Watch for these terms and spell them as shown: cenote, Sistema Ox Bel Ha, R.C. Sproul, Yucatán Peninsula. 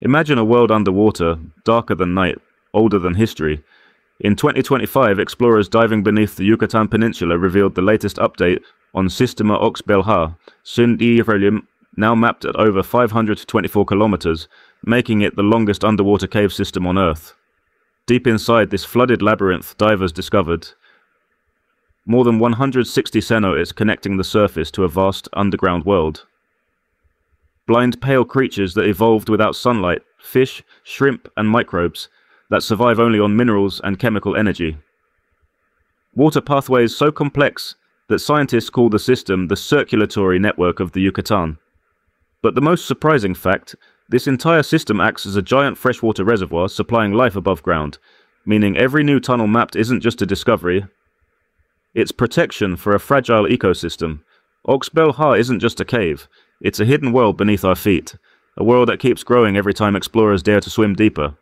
Imagine a world underwater, darker than night, older than history. In 2025, explorers diving beneath the Yucatán Peninsula revealed the latest update on Sistema Ox Bel Ha, now mapped at over 524 kilometers, making it the longest underwater cave system on Earth. Deep inside this flooded labyrinth, divers discovered more than 160 cenotes connecting the surface to a vast underground world. Blind pale creatures that evolved without sunlight, fish, shrimp and microbes that survive only on minerals and chemical energy. Water pathways so complex that scientists call the system the circulatory network of the Yucatán. But the most surprising fact, this entire system acts as a giant freshwater reservoir supplying life above ground, meaning every new tunnel mapped isn't just a discovery, it's protection for a fragile ecosystem. Ox Bel Ha isn't just a cave, it's a hidden world beneath our feet, a world that keeps growing every time explorers dare to swim deeper.